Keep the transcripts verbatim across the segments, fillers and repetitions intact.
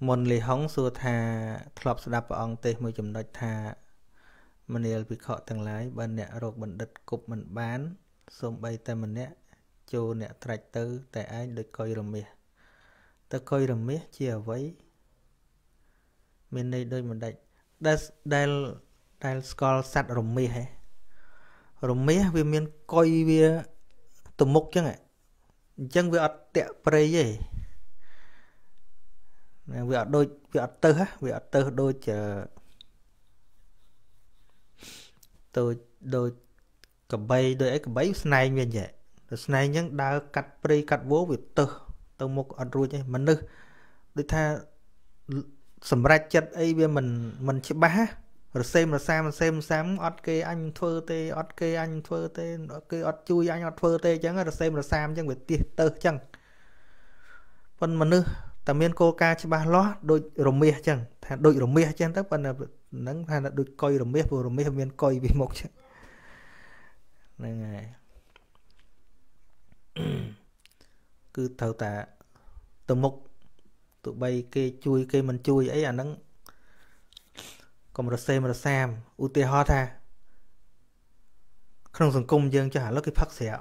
Môn lì hóng xua thà Thlop sđap bà ong tế mùi chùm đọc thà Mình yêu bị khó tầng lái Bà nẹ rốt bần đứt cục mình bán Xôm bay ta mình nẹ Chô nẹ trạch tư Tại ai đứt coi rầm mẹ Ta coi rầm mẹ chìa vấy Mình đây đôi mình đạch Đại sạch sát rầm mẹ hả Rầm mẹ vì mình coi về tùm múc chăng ạ Chẳng vì ọt tẹ prey vậy vì ở đôi vì ở tơ ha vì ở tơ đôi chờ tôi đôi cặp bay đôi ấy cặp bay snai như vậy snai những đá cắt prey cắt vố vì tơ tơ một ở đuôi chứ mình được đôi tha sầm ra chất ấy bây mình mình chỉ bá rồi xem rồi xem xem xem ót kê anh thưa tê ót kê anh thưa tê ót kê ót chui anh ót thưa tê chẳng rồi xem rồi xem chẳng việc tiền tơ chẳng còn mình nữa ta miên cô ca chứ ba lót đôi rồng mía chẳng đôi rồng mía chẳng tất cả là nắng hay là đôi coi rồng mía vừa rồng mía miên coi bị một chứ này cứ thâu tạ từ mục tụi bay kê chui kê mình chui ấy là nắng còn một xe một xe u tê ho tha không dùng cung dương cho hả nó cái phắc xẻ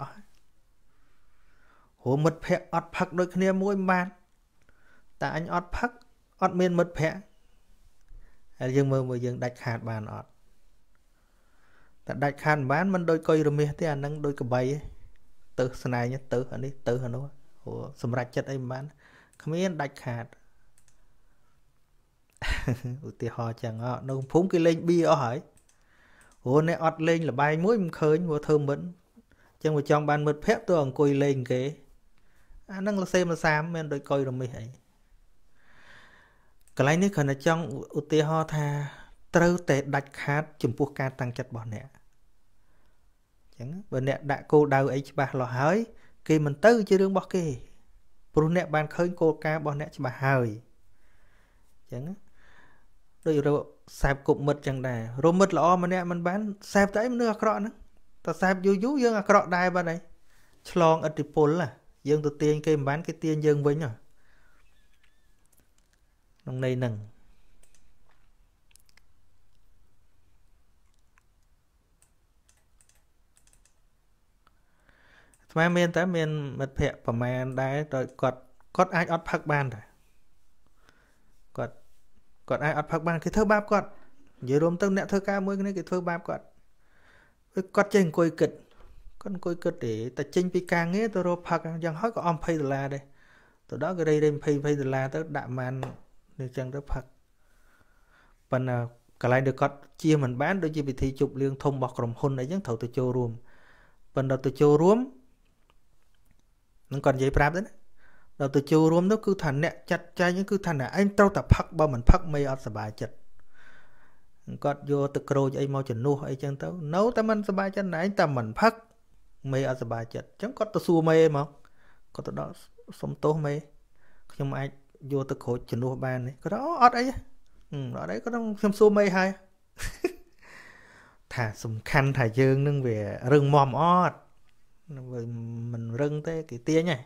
hổ mật phẹ ọt phắc đôi kia mỗi màn ta anh ọt phắc ọt miên mật phẹ dương mơ mơ dương đạch hạt bàn ọt ta đạch hạt bán mình đôi coi rồi mê thế anh đang đôi cờ bay tự sân này nhá tự anh đi tự hả nó ủa sầm rạch chất ấy bán không yên đạch hạt ủa thì họ chẳng họ nó phúng cái lên bia hỏi ủa này ọt lên là bay mũi mình khơi vô thơm mẫn chẳng mà trong bàn mật phép tôi còn coi lên cái anh đang là xem là xám mình đôi coi rồi mê ấy cái này còn là trong ưu tiên ho tha trâu tệ đạch khát chùm buộc ca tăng chặt bỏ nè chẳng bởi nè đã cô đau ấy chứ bà lò hơi kì mình tư chứ đương bỏ kì bởi nè bàn khơi cô ca bỏ nè chứ bà hơi chẳng đôi rồi sạp cụm mật chẳng đà rồi mật lò mà nè mình bán sạp tới mình đưa ạc rọ nữa ta sạp dư dư dương ạc rọ đai bà này chlong ở trịp bốn là dương tự tiên kì bán cái tiên dương với nhờ nông này nâng mà mình ta mình mật phẹ của mình đấy rồi cọt cọt ai ọt phắc ban rồi cọt cọt ai ọt phắc ban cái thơ báp cọt dưới rôm tông nẹt thơ ca mới cái thơ báp cọt cọt trên côi kịch con côi kịch để ta trên pi ca nghe tôi rồi phắc rằng hỏi có ông pay là đây từ đó cái đây đây pay pay là tới đạm man nên chẳng rất phật còn cả lại được có chia mình bán đôi chia bị thị chụp liên thông bọc rồng hôn ấy những thầu từ châu ruộng còn đầu từ châu ruộng nó còn dễ prab đấy đầu từ châu ruộng nó cứ thành nẹt chặt chai những cứ thành là anh trâu tập phật bao mình phật mây ở sờ bài chặt còn vô từ cờ cho anh mau chuẩn nuôi ấy chẳng tao nấu ta mình sờ bài chân này anh ta mình phật mây ở sờ bài chặt chẳng có từ xua mây mà có từ đó sống tố mây nhưng mà anh vô tới khổ chuyển đồ bàn này có đó ọt ấy ừ, đó đấy có đó xem xô mây hay thả sùng khăn thả dương nâng về rừng mòm ọt mình rừng tới cái tia nha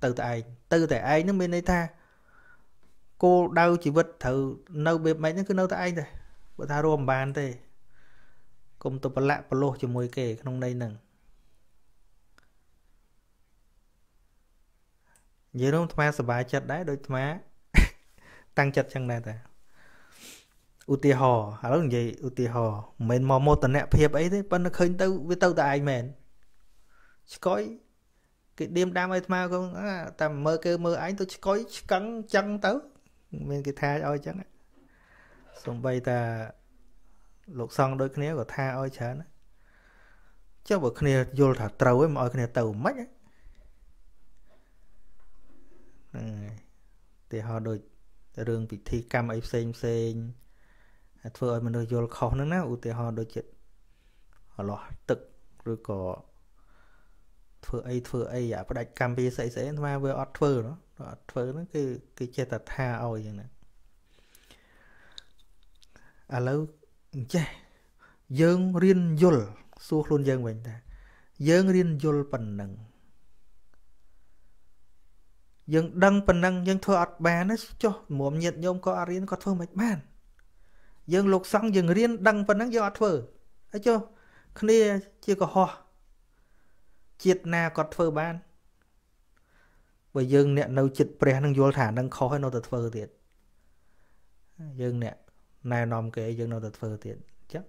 từ tại từ tại ai nước bên đây tha cô đau chỉ vật thử nấu bẹp mệt nó cứ nấu tại ai rồi bờ tha rô bàn té cùng tụp lạ bờ lô chỉ mồi kề trong đây nâng vậy đúng thà sờ bài chặt đấy đôi thà tăng chặt chẳng này ta u ti hò hả lúc gì u ti hò mình mò mò tận nẹp hiệp ấy thế bên nó khơi tao với tao tại mình coi cái đêm đam ấy thà không à, tầm mơ kêu mơ ánh tôi coi cắn chân tớ mình cái tha ôi chẳng xong bây ta lột xong đôi kia của tha ôi chán chứ bộ kia vô thả trâu ấy mọi kia tàu mất ấy. thì họ đôi đường bị thi cam ấy xem xem thôi mình đôi vô khó nữa nè, thì họ đôi chuyện họ lọ tự rồi có thôi ấy thôi ấy giả phải đặt cam bì sẽ sẽ mà vừa ót phơ đó ót phơ nó cứ cứ che tạt tha ôi vậy nè à lâu che dương riêng dồn suốt luôn dương mình ta dương riêng dồn phần nặng dương đăng phần năng dương thưa ọt bà nó cho muộn nhiệt nhôm có ở riêng có thưa mạch bàn dương lục xong dương riêng đăng phần năng dương ọt phơ ấy cho khi này chưa có ho chiết na có phơ ban bởi dương nè nấu chật bè năng vô thả năng khó hay nấu thật phơ thiệt dương nè này nòm cái dương nấu thật phơ thiệt chắc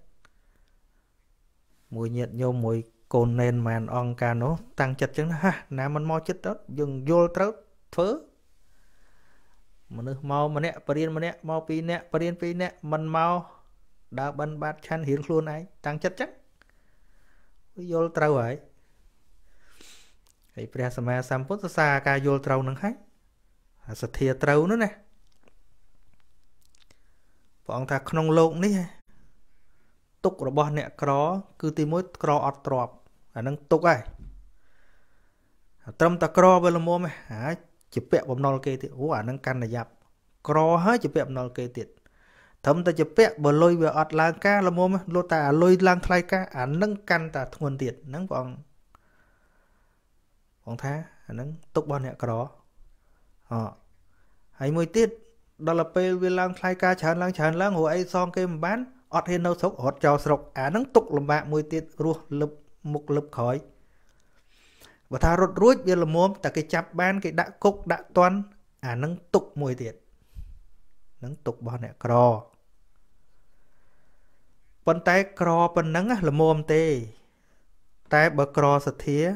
mùi nhiệt nhôm mùi cồn nền màn on ca nó tăng chật chứ ha nà mình mau chật đó dương vô trớ phơ mà nó mau mà nè bè mà nè mau pi nè bè pi nè mình mau đã bắn bát chan hiến luôn này tăng chật chắc vô trâu ấy thì bây giờ mà xăm phút xa ca vô trâu nâng khách sẽ thịa trâu nữa nè bọn ta không lộn đi tục rồi bọn nẹ khó cứ tìm mối khó ọt trọp là nâng tục ai tâm ta khó bởi là mô mẹ hả chụp bẹp bóng nol kê tiệt ủa à nâng căn là dạp khó hả chụp bẹp nol kê tiệt thấm ta chụp bẹp bởi lôi bởi ọt làng ca là mô mẹ lô ta lôi làng thay ca à nâng căn ta thuần tiệt nâng bọn còn thá nó tục bọn nè có đó hãy mùi tiết đó là pê vi lang khai ca chán lang chán lang hồ ấy xong cái bán ọt hên nâu sốc ọt trò sọc á nó tục làm bạc mùi tiết ruột lập mục lập khói và thá rốt ruột biết là mồm ta cái chạp bán cái đã cốc đã toán á nó tục mùi tiết nó tục bọn nè có bọn tay có bọn nắng là mồm tê tay bà có sạch thía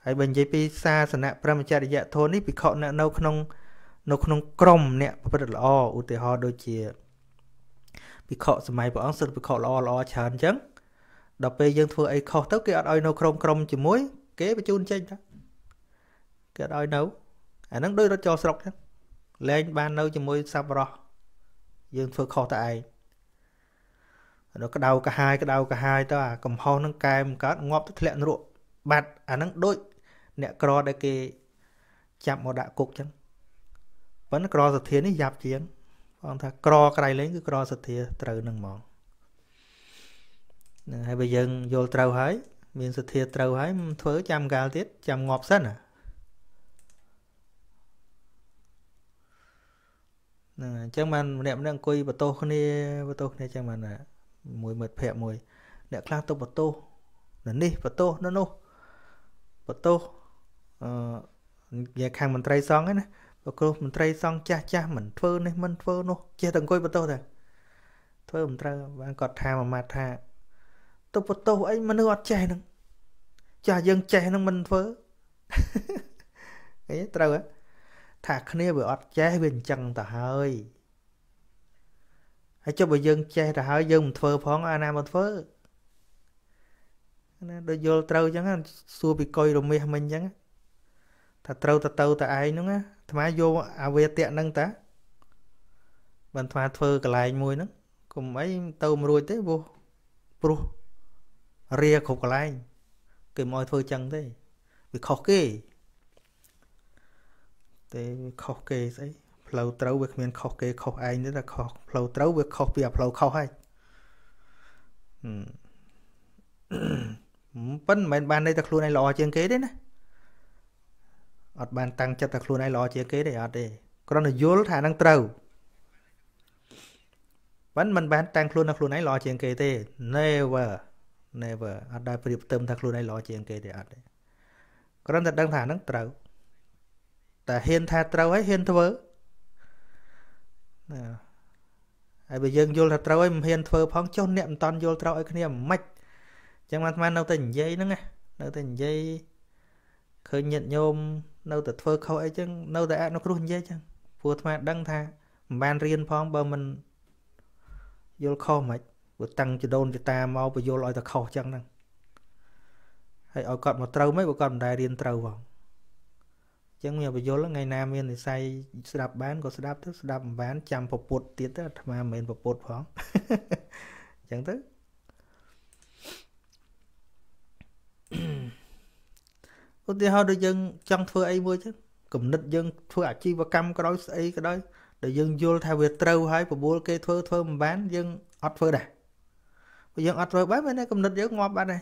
hãy bình dây pi xa sẵn nạ pramacharya dạ thôi ní bị khó nạ nâu khăn nông krong nạ bất đợt lọ ủ tế hò đôi chìa bị khó sẵn mày bỏ áng sẵn bị khó lọ lọ chán chắn đọc bê dân thua ấy khó tốc kê ọt oi nâu krong krong chì mối kế bà chôn chênh đó kê ọt oi nâu hãy nâng đôi đó cho sọc chắn lên ban nâu chì mối xa bà rò dân thua khó tại nó cái đầu cả hai cái đầu cả hai tao à cầm hò nâng cài một cái ngọp tức lẹn ruộng bạt à nâng đôi nè cỏ đây kì chạm một đại cục chăng vẫn cỏ sạch thiền ấy dạp chiến còn thà cỏ cái này lấy cái cỏ sạch thiền trừ nâng mòn hay bây giờ vô trâu hái miền sạch thiền trâu hái thớ chạm gạo tiết chạm ngọt sẵn à chẳng màn nệm đang quay bờ tô không đi bờ tô này chẳng màn à mùi mệt phẹ mùi nè clang tô bờ tô nè đi bờ tô nó nô bộ tô nhà hàng mình trai xong ấy nè bộ cô mình trai xong cha cha mình phơ này mình phơ nô cha từng coi bộ tô rồi thôi mình trai bạn cọt thà mà mạt thà tô bộ tô ấy mình ngọt chè nè cha dân chè nè mình phơ ấy trai á thà cái này bữa ọt chè bên chân ta hơi hãy cho bữa dân chè ta hơi dân mình phơ phong anh em mình phơ đôi vô trâu chẳng xua bị coi rồi mê mình chẳng thật trâu thật tâu tại ai nữa á thoải vô à về tiện nâng ta bàn thoa thơ cả lại mùi nó cùng mấy tâu mà rồi tới vô pro ria khổ cả lại cái mọi thơ chẳng thế bị khó kê thế khó kê đấy lâu trâu việc miền khó kê khó ai nữa là khó lâu trâu việc khó việc lâu khó hay vẫn mình bàn đây tạc luôn này lò trên kế đấy nè ọt bàn tăng cho tạc luôn này lò trên kế để ọt đi còn là vô thả năng trâu vẫn mình bàn tăng luôn tạc luôn này lò trên kế thế never never ọt đài phật tâm tạc luôn này lò trên kế để ọt đi còn là đang thả năng trâu ta hiền thả trâu ấy hiền thơ vớ ไอ้เบย์ยังโยนเท้าไอ้เฮียนเฟอร์พ้องเจ้าเนี่ยตอนโยนเท้าไอ้คนนี้มัดจังมันมันเอาแต่หยิบนั่งไงเอาแต่หยิบเคยnhậnโยมเอาแต่เฟอร์เขาไอ้จังเอาแต่เอาครูหยิบจังพูดมาดังท่าแมนเรียนพ้องบ่มันโยนข้อมัดบุตรตังจะโดนจะตามเอาไปโยนลอยแต่ข้อจังนั่งให้เอากอดมาเท้าไม่เอากอดได้เรียนเท้าว่ะจังเมียไปโยนแล้วไงนาเมียนใส่สลับบ้านก็สลับทุกสลับบ้านจำปวดติดแต่ทำไมเมียนปวดพร้อมจังทุกคนที่เขาโดยยังจังเฟื่อไอ้เมื่อchứ cầmนิดยังเฟื่อชีวกรรมก็ได้ไอ้ก็ได้โดยยังโยนทายเวทเต้าให้ปวดบัวเคยเฟื่อเฟื่อบ้านยังอัดเฟื่อได้ยังอัดเฟื่อบ้านไม่ได้cầmนิดยังงอบ้านnày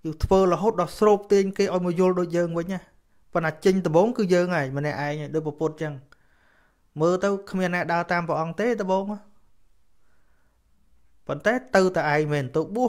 เฟื่อlà hốt đọt sâu tiền cái ôi màโยนโดยยังvậy nhaปนัดจริงตัวบ้องคือเยอะไงมันในไอ้เนี่ยโดยปกติจังมือเต้าขมิ้นน่ะดาวตามปองเต้ตัวบ้องปนเต้ตัวแต่ไอ้เหม็นตัวบู๊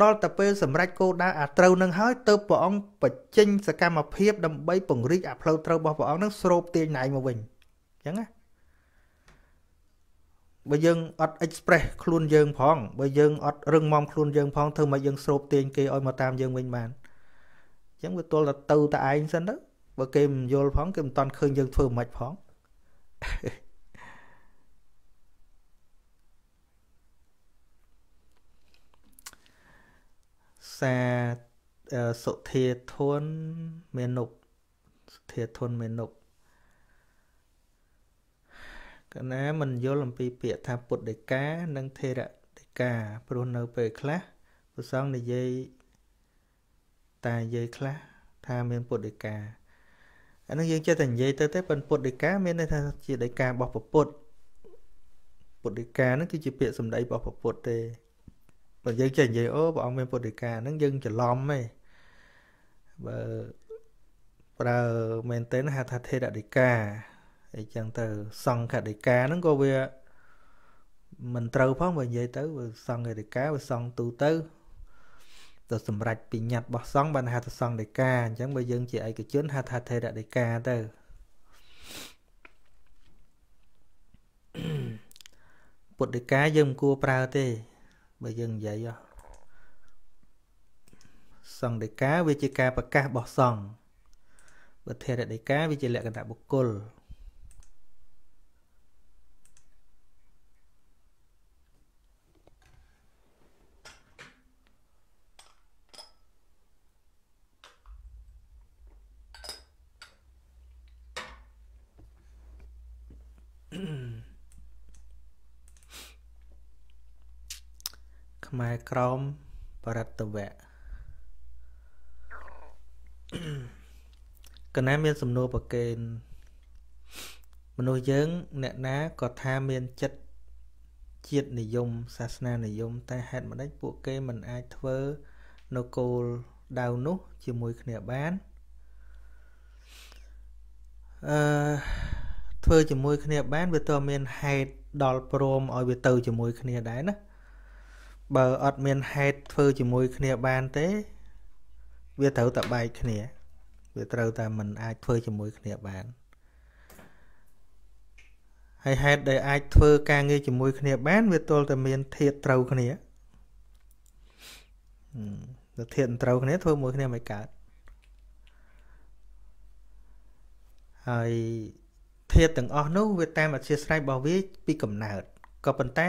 ดอลแต่เป็นสำหรับกูได้เต้านั่งหายเต้าผู้บังคับจริงสกัดมาเพียบดำใบปุ่งรีอัพเราเต้าผู้บังคับนั่งสโลปตีนไหนมาวิ่งจังไงใบยังอัดเอ็กซ์เพรสคลุนยังพองใบยังอัดเรื่องมอมคลุนยังพองเธอมายังสโลปตีนเกย์เอามาตามยังวิ่งมันจังว่าตัวละเต้าแต่ไอ้สันนั้นใบเกมโยลพองเกมตอนคืนยังเฟื่องมัดพองสสุเททนเมนุกสุเททนเมนุกก็นะมันโยลำปีเปียทำปุดเด็กกานังเทระเด็กกาปรุนเอาไปคละผู้สองในเยยตายเยยคละทำเมนปุดเด็กกาอันนั้นยังจะแต่งเยยเตเตเป็นปุดเด็กกาเมนในทางจีเด็กกาบอกปปุดปุดเด็กกานั่นคือจีเปียสมได้บอกปปุดเตบางยังจะยังโอ้บางเป็นปฏิกานั่งยังจะล้อมไหมบางเราเมนเทนหาทัดเทดดิกาไอ้จังเตอส่องขัดดิกานั่งก็เวียมันเตาพร้อมบางยังเตอส่องขัดดิกาบางส่องตูเตอตัวสมรักปีหยัดบางส่องบางหาทัดส่องดิกาจังบางยังจะไอ้กิจหาทัดเทดดิกาเตอปฏิกายังกลัวเปล่าเตbây giờ vậy đó xong để cá với chỉ cá và cá bỏ xong và theo để cá với chỉ lệ cả đại bộc cônมากรอมปรัตตวะก็น้าเมียนสมโนประเกณฑ์มโนเยิงเนี่ยนะก็ทาเมียนจัดจิตนิยมศาสนานิยมแต่เหตุมันได้พวกเกมันไอเทอร์โนโกลดาวนุจิมวยขณีบ้านเอ่อเทอร์จิมวยขณีบ้านเวตัวเมียนไฮดอลโปรมออยเวตัวจิมวยขณีได้นะบออดเมียนไฮเฟอร์จิมวยขณีบานเต้เวทเถาตะใบขณีเวทเถาตะมันไอเฟอร์จิมวยขณีบานไฮไฮได้ไอเฟอร์การเงี้ยจิมวยขณีบานเวทตัวตะเมียนเทียเถาขณีเทียเถาขณีเฟอร์มวยขณีไม่กัดไอเทียตั้งออกนู้เวทตามอัดเสียสไลบอวิปีกำหนดก็เป็นแต่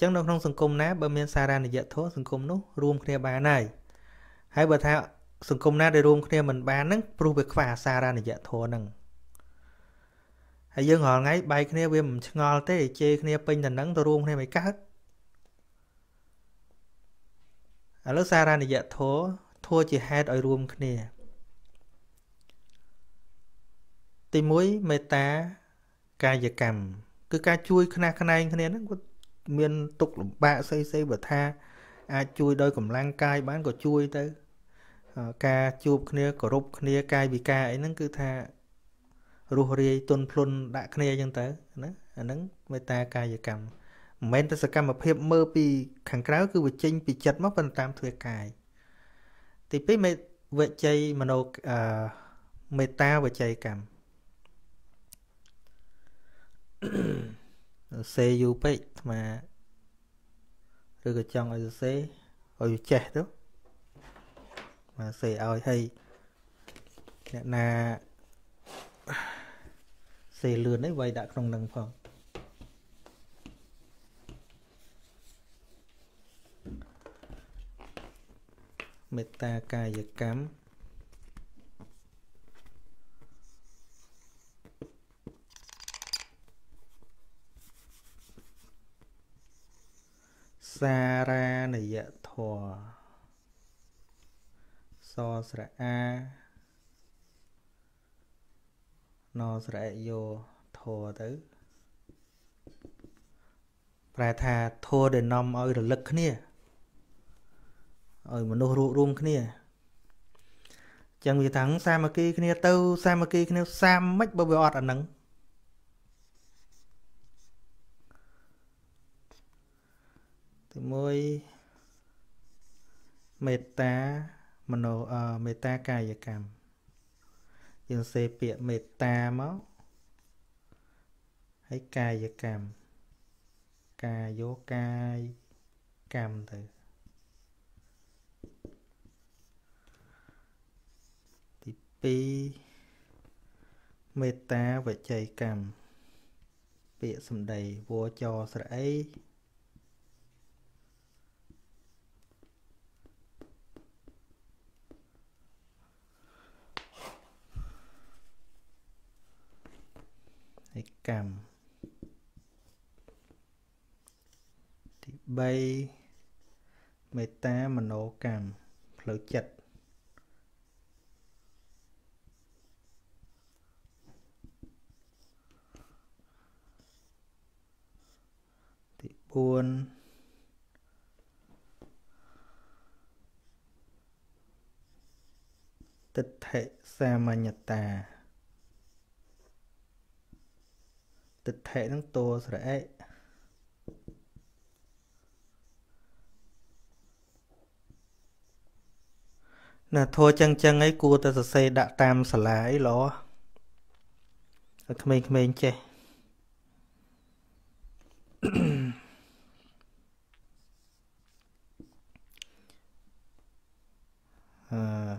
จังดองทองสังคมนะบะเมียนซาราในยะโทสังคมนู้รวมเคลียบาใน Hãy bật tháo sừng công nát để rôm kia mình bán nấng pru về khỏa xa ra này dạ thua nấng. Hãy dưng hỏi ngay bay kia về mình ngò té chê kia pin thành nấng tôi rôm kia mày cắt. À lúc xa ra này dạ thua thua chỉ hai đội rôm kia. Tì muối mê tá ca dạ cầm cứ ca chui kia kia này kia nấng miền tục bạ xây xây bật tha. À, chui đôi cùng lang cai bán của chui tới à, ca chụp kia của rụp kia cai bị ca ấy nó cứ tha rùa ri tuôn phun đã kia dân tới nó nó người ta cai giờ cầm men ta sẽ cầm một hiệp mơ bị khẳng cáo cứ bị chinh bị chật móc phần tam thuê cài thì biết mày vợ chay mà nô à, mày ta vợ chay cầm xe du pet mà rồi cái chồng ở dưới ở trẻ đó mà xây ao hay là xây lươn đấy vậy đã không nâng phòng mẹ ta cài giật cám xa ra này dạ thò so sra a no sra vô thò tới phải thà thò để nằm ở lực kia ở một nô rụ rùm kia chẳng vì thắng xa mà kia kia tâu xa mà kia kia xa mách bởi bởi ọt ở nắng môi meta mano uh, meta cài cam dân xe pịa meta máu hãy cài cam cài vô cài cam từ thì pi meta và chạy cam pịa sầm đầy vô cho sợi cầm thì bay mày ta mà nổ cầm lỡ chật thì buồn tích hệ xa mà nhật tà tịch thể nó to rồi là thôi chăng chăng ấy cua ta sẽ xây đã tam sả lá ấy ló mình mình chơi à.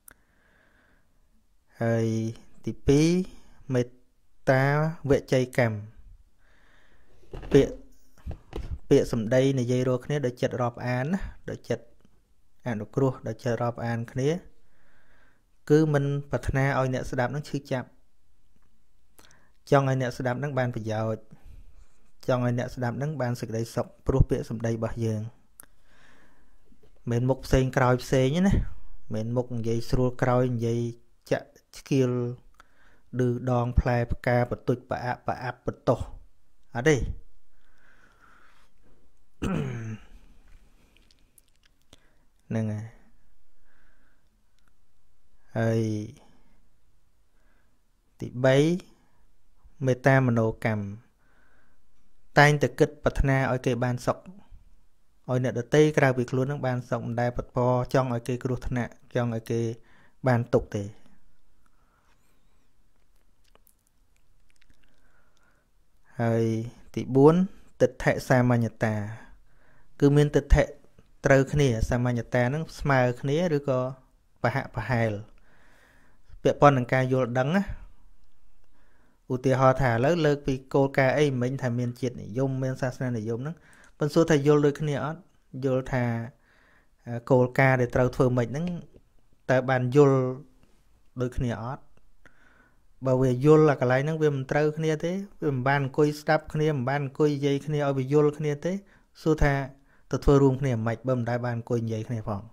hay thì pí mệt ta vệ chay cầm bịa bịa sầm đây này dây rồi cái này chật rọp án đợi chật à đục cua đợi chật rọp án cái này cứ mình bật na oi nẹt đạp nó chưa chạm cho ngày nẹt đạp nó bàn phải giàu cho ngày nẹt đạp nó bàn sực đầy sọc ruột bịa sầm đầy bạc giường mình mục sen cào xe nhé này mình mục dây sườn cào dây chặt skill đưa đòn play ca bật tụt bạ bạ bật tổ ở đây nè này ơi thì bấy meta mano cầm tay từ kịch bật na ở cái bàn sọc ở nè đợt tây ra việc luôn các bàn sọc đại bật po trong ở cái group nè trong ở cái bàn tục thì ơi thì bốn tịch thệ sa ma nhật ta cứ miên tịch thệ trừ khné sa ma nhật ta nó sờ khné rồi có bà hạ bà hài việc con đằng ca vô đắng á ưu tiên họ thả lỡ lơ vì cô ca ấy mình thả miên triệt này dùng miên sa sơn này dùng nó vẫn số thầy vô lơ khné ớt vô thả cô ca để trừ thừa mình nó tại bàn vô đôi khné ớt bởi vì vô là cái này nó về mình trâu khné thế về mình bàn coi stop khné mình bàn coi dây khné ở về vô khné thế số thà từ thưa luôn khné mạch bấm đại bàn coi dây khné phòng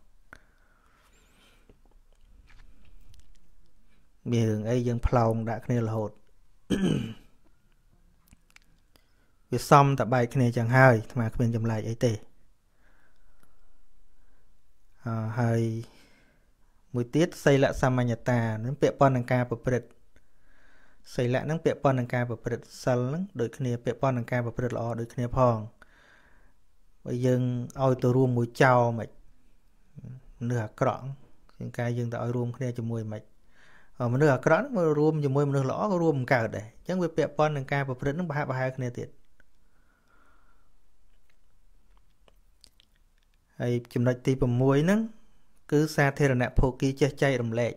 miền ấy dân phong đã khné là hột việc xong tại bài khné chẳng hơi mà bên trong lại ấy tệ hơi mùi tiết xây lại sa ma nhật ta đến bệ con đằng ca bập bệt xây lại năng bệ con đằng ca bập bệt sờ năng đôi khné bệ con đằng ca bập bệt lọ đôi khné phong bây dân oi từ ruộng mùi chào mạch nửa cọng những cái dân tại oi ruộng khné cho mùi mạch ở mình nửa cọng mà ruộng cho mùi mình lọ có ruộng cả đấy chẳng việc bệ con đằng ca bập bệt nó ba ba hai khné tiệt hay chùm đại ti bầm mùi năng cứ xa thế là nạp phô kia cháy cháy rầm lệch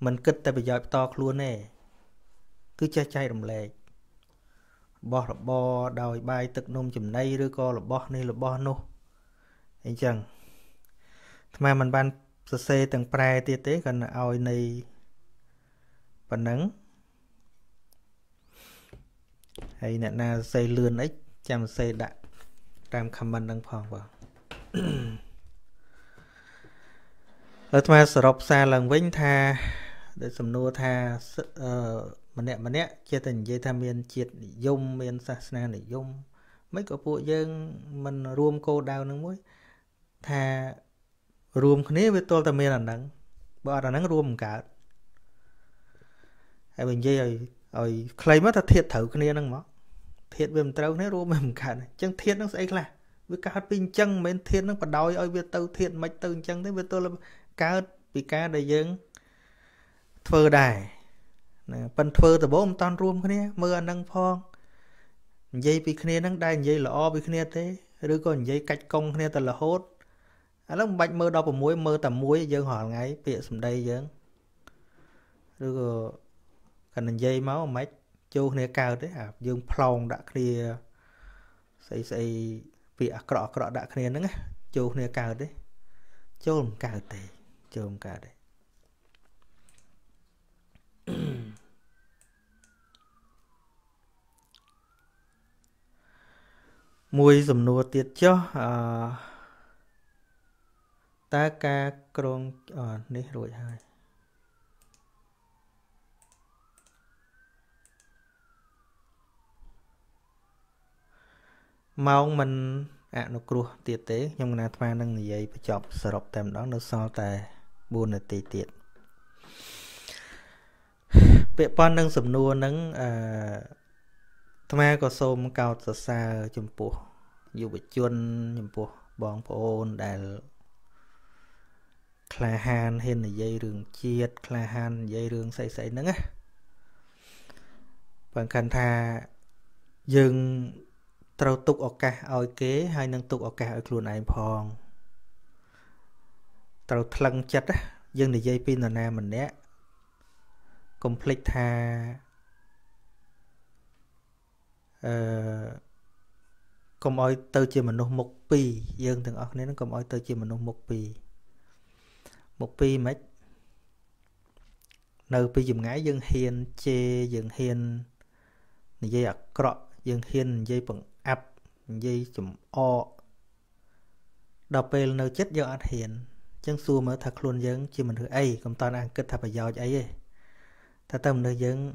mình kích ta bị dọa to luôn nè cứ cháy cháy rầm lệch bó là bó đòi bài tức nông chùm nay rồi có là bó này là bó nô anh chẳng mà mình ban sơ xê tầng prai tiết tế gần oi này và nắng hay nè na xây lươn ích chăm xây đạn trăm comment đăng phòng vào lật mà sọp xa lần vĩnh tha để sầm nô tha mà nè mà nè chia thành dây tham miên triệt dung miên sa na để dung mấy cái bộ dân mình rôm cô đào nương muối tha rôm khné với tôi tham miên là nắng bờ là nắng rôm cả ai mình dây rồi rồi clay mất là thiệt thử khné nương mỏ thiệt về mình trâu khné rôm mình cả chẳng thiệt nó sẽ là với cá pin chân mình thiệt nó còn đòi ơi về tàu thiệt mạch tàu chân thế về tôi là cá bị cá đầy dương phơi đài phần phơi từ bố ông toàn rôm cái này mưa nắng phong dây bị kia nắng đai dây lọ bị kia thế rồi còn dây cạch công kia là hốt à lúc bạch mưa đau vào muối mưa tầm muối dương hỏi ngay bịa sầm đây dương rồi còn dây máu mạch châu kia cao thế à dương phong đã kia xây xây bịa cọ cọ đã kia nắng châu kia cao đấy chôm cả tệ chôm cả đấy mùi dùm nua tiệt cho uh, ta ca krong ở uh, đây rồi hai mau mình à nó cua tiệt tế nhưng mà tham năng gì vậy phải chọc sọp tầm đó nó so tài buồn là tì tiệt bệ con đang sầm nua nắng tham có xôm cao xa xa chùm pù dù bị chuôn chùm pù bong phôn đài kha han hên là dây rừng chiết kha han dây rừng say say nắng á bằng khăn tha dừng Trâu tục ổ cà ôi kế hay nâng tục ổ cà ôi khuôn ai phong. Trâu thân chất á, dân để dây pin là nà mình đấy. Complete tha. Ờ... Công ôi tơ chìa mình nô một pi. Dân thường ọc nên nó công ôi tơ chìa mình nô một pi. Một pi mấy. Nơi pi dùm ngái dân hiên chê dân hiên. Này dây ạc cọ. Dân hiên dây bằng áp. Dây chùm o. Đọc bèl nơi chết dân ạc hiên. Chân xua mở thật luôn dân chìa mình hứa ấy. Công toàn ăn kết thập ở dò cho ấy. Thật tâm nơi dân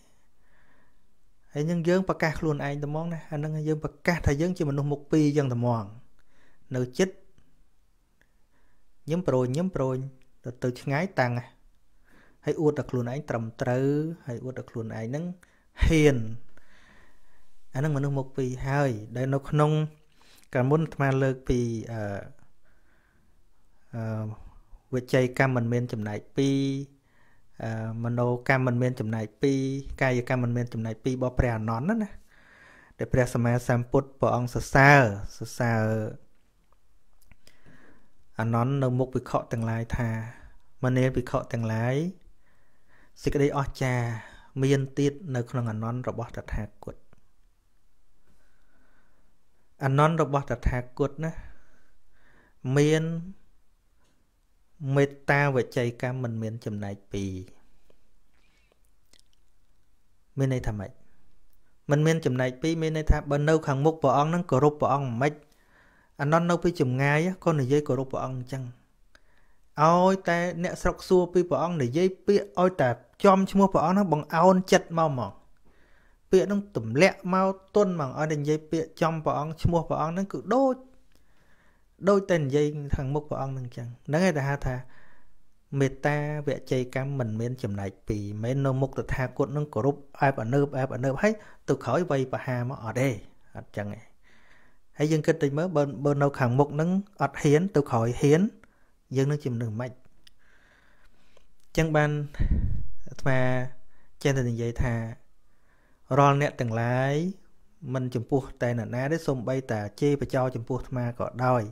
Hết nhưng dân bà cát luôn anh tầm mong này. Anh nâng dân bà cát thầy dân chìa mình nửa một bì dân tầm mong. Nửa chết nhóm rồi nhóm rồi từ ngái tăng à hãy uất đặc luôn anh trầm trứ hãy uất đặc luôn anh nâng hiền anh nâng mình nâng một vì hai đây nó không cả muốn mà lơ vì vượt chạy cam mình men chấm này pi mình đâu cam mình men chấm này pi cái cam mình men chấm này pi bỏ bè nón đó nè để bè xem mà xem put bỏ ông sờ sờ sờ anh nói nông mục bị khọ tầng lái thà mình nên bị khọ tầng lái xích đây ở trà miên tiết nơi con anh nói robot đặt hạt cuột anh nói robot đặt hạt cuột nè miên mệt ta về chạy cam mình miên chấm này pì miên này thà mày mình miên chấm này pì miên này thà bên đâu hàng mục bỏ ông nâng cổ rụp bỏ ông mấy anh non nấu với chùm ngay á, con này dây cổ rụp bỏ ông chăng? Ôi ta nẹt sọc xua pi bỏ ông để dây pi ôi ta chom chua bỏ ông nó bằng aon chật mau mỏng, pi nó tủm lẹ mau tuôn bằng ôi đành dây pi chom bỏ ông chua bỏ ông nó cứ đôi đôi tên dây thằng mốc bỏ ông nâng chăng? Nãy ngày ta ha thà mẹ ta vẽ chay cam mình miên chùm này pi mấy nô mốc ta tha cuộn nó cổ rụp ai bỏ nơ ai bỏ nơ hết từ khỏi vây bà hà mà ở đây chăng? Hãy dân kết tình mới bên bên đâu khẳng mục nâng ọt hiến tôi khỏi hiến dân nó chìm đường mạnh chẳng ban mà trên tình dạy thà rồi nẹ từng lái mình chùm buộc tài nản á để xông bay tà chê và cho chùm buộc mà có đòi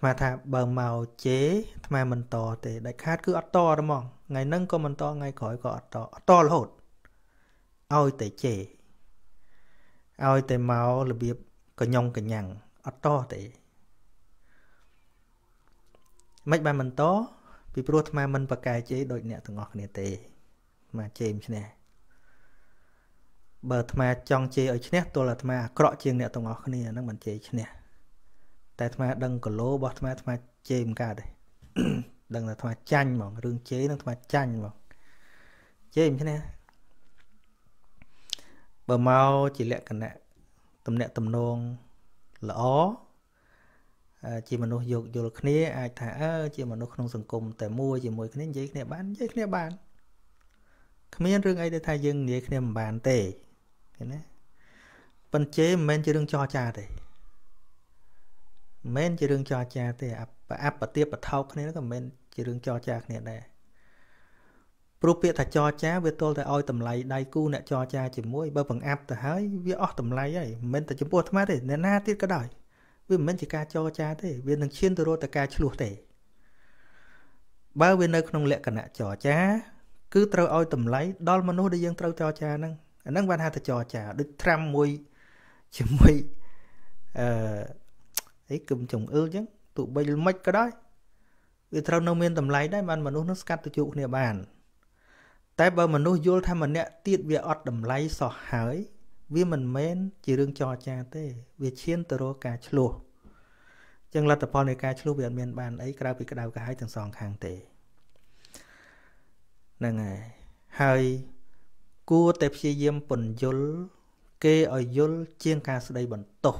mà thà bờ màu chế mà mình to thì đại khát cứ ọt to đúng không ngày nâng có mình to ngay khỏi có ọt to to là hột ôi tệ chê ôi tệ màu là biếp có nhông cái nhằng ở to thế mấy bạn mình to vì pro mà mình và cài chế đội nhẹ thường ngọt này thế mà chìm thế này bờ mà trong chế ở trên tôi là mà cọ chiên nhẹ thường ngọt này nó mình chế thế này tại mà đừng có lố bọt mà mà chìm cả đấy đừng là mà chanh mà rương chế nó mà chanh mà chìm thế này bờ mau chỉ lẹ cần nè tầm nẹ tầm nôn lõ à, chỉ mà nó dục dục khné ai thả chỉ mà nó không sừng cùng tại mua chỉ mua khné giấy khné bán giấy khné bán khné rương ai để thay dương giấy khné bán tệ thế này phân chế men chỉ đừng cho cha đấy men chỉ đừng cho cha thì áp áp bật tiếp bật thâu khné nó còn men chỉ đừng cho cha khné này rụp biệt thật cho cha với tôi thì ôi tầm lấy đầy cu nè cho cha chỉ muối bơ bằng áp từ hái với ở tầm lấy ấy mình từ chấm bột tham thế nên na tiết cái đời vì mình chỉ ca cho cha thế viên thằng chiên từ rồi từ ca chửi thế bao viên nơi không lệ cả nè cho cha cứ trâu ôi tầm lấy đo mà nuôi để dân trâu cho cha năng năng văn hà thật cho cha được trăm muối chỉ muối ấy cùng chồng ư chứ tụi bây mất cái đấy vì trâu nông miên tầm lấy đấy mà mà nuôi nó cắt từ trụ địa bàn tại bởi mình nuôi vô tham mình nè tiết về ọt đầm lấy sọ hái vì mình mến chỉ đương cho cha thế vì chiến từ đó cả chua chẳng là tập này cả chua về miền bàn ấy cái bị cái đào cả hai thằng sòng hàng tệ là ngày hai cua tép xì diêm bẩn dối kê ở dối chiên cá sợi bẩn tổ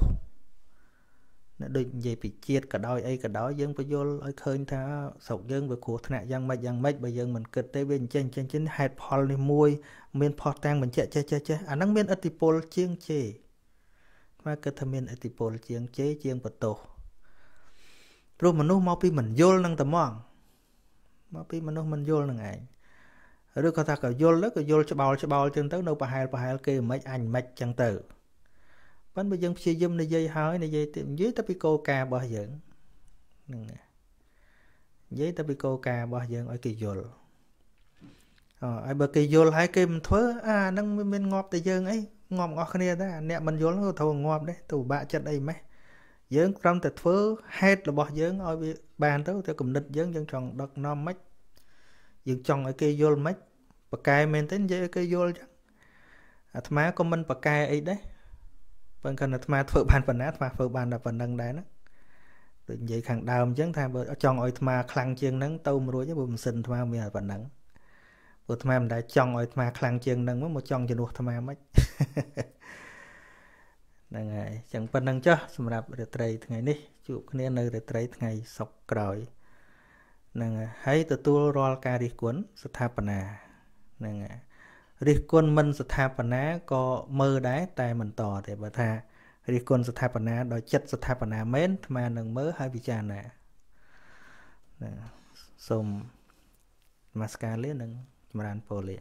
Đừng về bị chiết cả đôi ấy cả đó dân bây giờ ấy khơi tha sầu dân về cuộc thạnh dân mày dân mày bây giờ mình kịch tới bên trên trên trên hạt poly muôi miền Portland mình chạy chạy chạy chạy anh đang miền Atipol chieng chế mà kịch tham miền Atipol chieng chế chieng bật tổ rồi mình nuôi mau pi mình vô năng tầm mong mau pi mình nuôi mình vô năng ngày rồi có ta cả vô lắm cả vô cho bao cho bao trên tới đâu bà hai bà hai kia mấy anh mấy chẳng tử vẫn bây giờ xây dựng này dây hỏi này dây tìm dưới tapico cà bò dưỡng dưới tapico cà bò dưỡng ở kỳ dồn ở bờ kỳ dồn hai cây mình thớ à đang bên ngọt tại dương ấy ngọt ngọt kia đó nè mình dồn nó thầu ngọt đấy tù bạ chân đây mấy dưỡng trong từ thớ hết là bò dưỡng ở bàn tới theo cùng địch dưỡng dân tròn đợt non mấy dưỡng tròn ở cây dồn mấy bậc cài mình tính dây cây dồn chứ à thà có mình bậc cài ấy đấy phần cần là mà phở bàn phần nát mà phở bàn là phần nâng đá đó tự vậy khẳng đào chấn tham bờ chọn ôi mà khăn chiên nắng tôm mà đối với bùm sình tham mình là phần nắng bột tham đã chọn ôi mà khăn chiên nắng mới một chọn cho được tham mấy ngày chẳng phần nâng cho xem là để trầy ngày đi chụp cái nơi để trầy ngày sọc còi nè hãy từ tu roi cà đi cuốn sát tháp nà nè rì quân mình sát tháp ná có mơ đá tai mình tỏ để bà tha rì quân sát tháp ná đòi chất sát tháp ná mến mà đừng mớ hai vị trà nè xôm mascara lên đừng mà ăn poli